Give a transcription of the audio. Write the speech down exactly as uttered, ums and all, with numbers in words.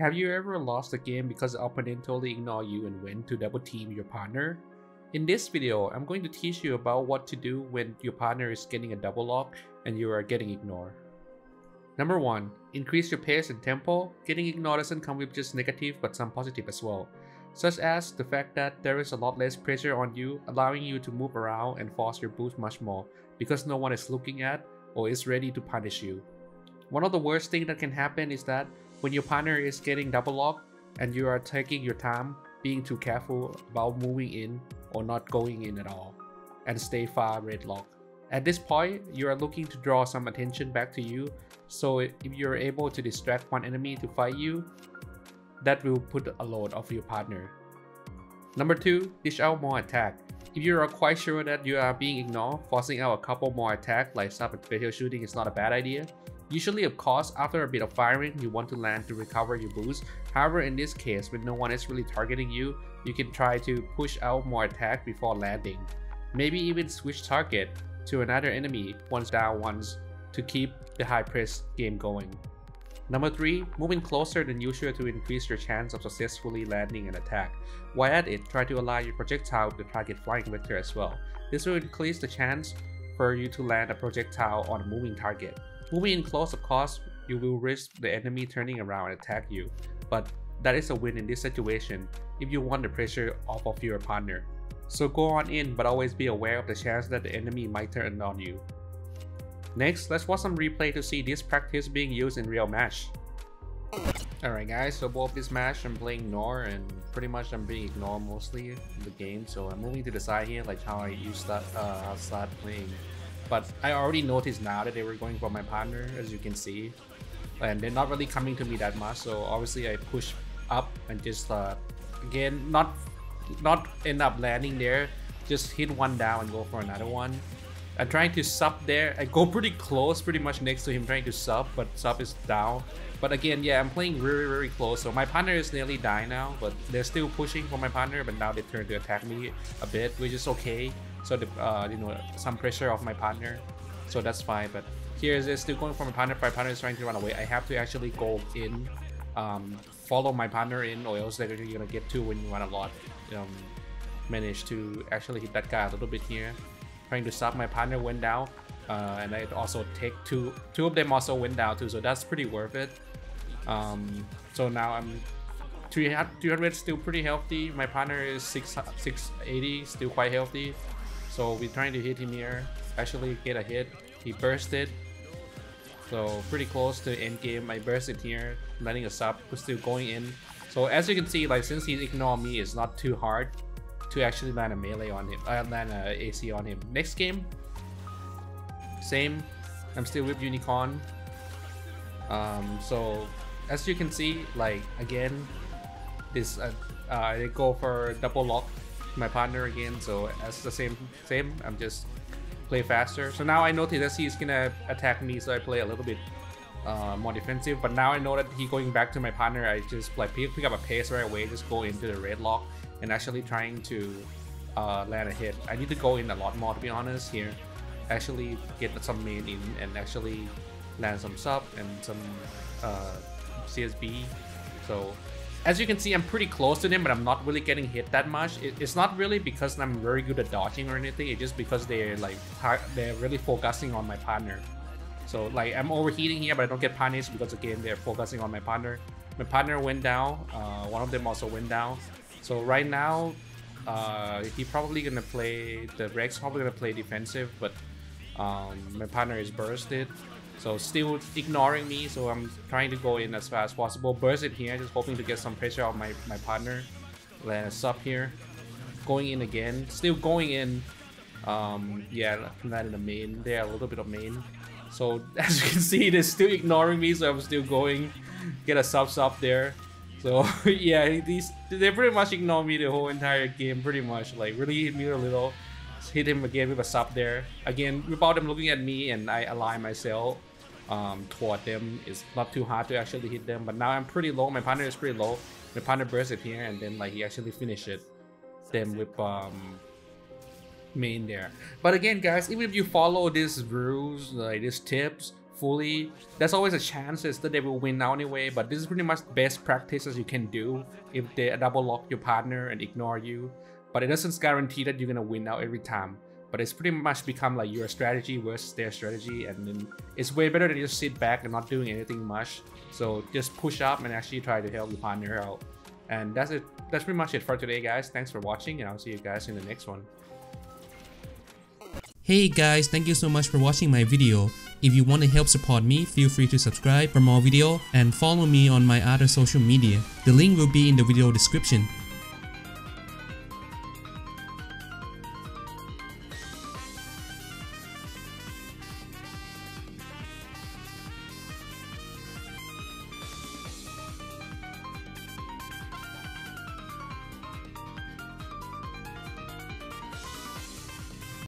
Have you ever lost a game because the opponent totally ignored you and went to double team your partner? In this video, I'm going to teach you about what to do when your partner is getting a double lock and you are getting ignored. Number one. Increase your pace and tempo. Getting ignored doesn't come with just negative but some positive as well, such as the fact that there is a lot less pressure on you, allowing you to move around and force your boost much more because no one is looking at or is ready to punish you. One of the worst things that can happen is that when your partner is getting double locked and you are taking your time, being too careful about moving in or not going in at all, and stay far red lock. At this point, you are looking to draw some attention back to you, so if you are able to distract one enemy to fight you, that will put a load off your partner. Number two. Dish out more attack. If you are quite sure that you are being ignored, forcing out a couple more attack like sub and special shooting is not a bad idea. Usually, of course, after a bit of firing, you want to land to recover your boost. However, in this case, when no one is really targeting you, you can try to push out more attack before landing. Maybe even switch target to another enemy once down once to keep the high press game going. Number three. Moving closer than usual to increase your chance of successfully landing an attack. While at it, try to align your projectile with the target flying vector as well. This will increase the chance for you to land a projectile on a moving target. Moving in close, of course, you will risk the enemy turning around and attack you, but that is a win in this situation if you want the pressure off of your partner. So go on in, but always be aware of the chance that the enemy might turn on you. Next, let's watch some replay to see this practice being used in real match. Alright guys, so both this match I'm playing Nor, and pretty much I'm being ignored mostly in the game, so I'm moving to the side here like how I used to uh, start playing. But I already noticed now that they were going for my partner, as you can see, and they're not really coming to me that much. So obviously I push up and just uh, again not not end up landing there. Just hit one down and go for another one. I'm trying to sub there. I go pretty close, pretty much next to him, trying to sub, but sub is down. But again, yeah, I'm playing very very close. So my partner is nearly dying now, but they're still pushing for my partner. But now they turn to attack me a bit, which is okay. So the, uh, you know, some pressure off my partner, so that's fine. But here is still going for my partner. My partner is trying to run away. I have to actually go in, um, follow my partner in, or else they're gonna get two when you run a lot. Um, managed to actually hit that guy a little bit here, trying to stop my partner went down, uh, and I also take two. Two of them also went down too, so that's pretty worth it. Um, so now I'm three hundred, still pretty healthy. My partner is six eighty, still quite healthy. So we're trying to hit him here, actually get a hit. He bursted, so pretty close to end game. I bursted here, landing a sub, still going in. So as you can see, like since he ignored me, it's not too hard to actually land a melee on him. I uh, land a A C on him. Next game, same. I'm still with Unicorn. Um, so as you can see, like again, this uh, uh, they go for double lock my partner again, so as the same same I'm just play faster. So now I notice that he's gonna attack me, so I play a little bit uh, more defensive. But now I know that he going back to my partner, I just like pick up a pace right away, just go into the red lock and actually trying to uh, land a hit. I need to go in a lot more, to be honest here, actually get some main in and actually land some sub and some uh, C S B. So as you can see, I'm pretty close to them, but I'm not really getting hit that much. It, it's not really because I'm very good at dodging or anything. It's just because they're like they're really focusing on my partner. So like I'm overheating here, but I don't get punished because again they're focusing on my partner. My partner went down. Uh, one of them also went down. So right now, uh, he probably gonna play the Rex. Probably gonna play defensive, but um, my partner is bursted. So still ignoring me, so I'm trying to go in as fast as possible. Burst it here, just hoping to get some pressure on my, my partner. Land a sub here. Going in again, still going in. Um, yeah, not in the main there, a little bit of main. So as you can see, they're still ignoring me, so I'm still going. Get a sub sub there. So yeah, these they pretty much ignore me the whole entire game, pretty much. Like really hit me a little. Hit him again with a sub there. Again, without them looking at me and I align myself. Um, toward them, it's not too hard to actually hit them, but now I'm pretty low. My partner is pretty low. My partner bursts it here, and then like he actually finishes them with um, main there. But again, guys, even if you follow these rules, like these tips, fully. There's always a chance that they will win out anyway, but this is pretty much best practices you can do if they double lock your partner and ignore you. But it doesn't guarantee that you're gonna win out every time. But it's pretty much become like your strategy versus their strategy, and then it's way better than you just sit back and not doing anything much. So just push up and actually try to help your partner out. And that's it. That's pretty much it for today, guys. Thanks for watching, and I'll see you guys in the next one. Hey guys, thank you so much for watching my video. If you want to help support me, feel free to subscribe for more video and follow me on my other social media. The link will be in the video description.